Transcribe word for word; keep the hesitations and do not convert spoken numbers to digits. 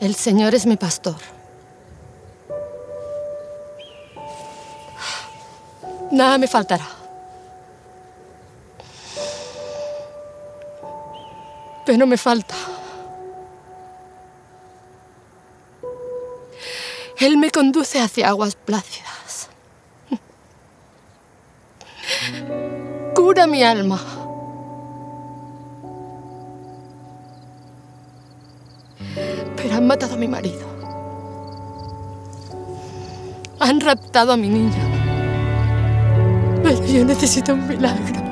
El Señor es mi pastor. Nada me faltará. Pero me falta. Él me conduce hacia aguas plácidas. Cura mi alma. Pero han matado a mi marido. Han raptado a mi niña. Pero yo necesito un milagro.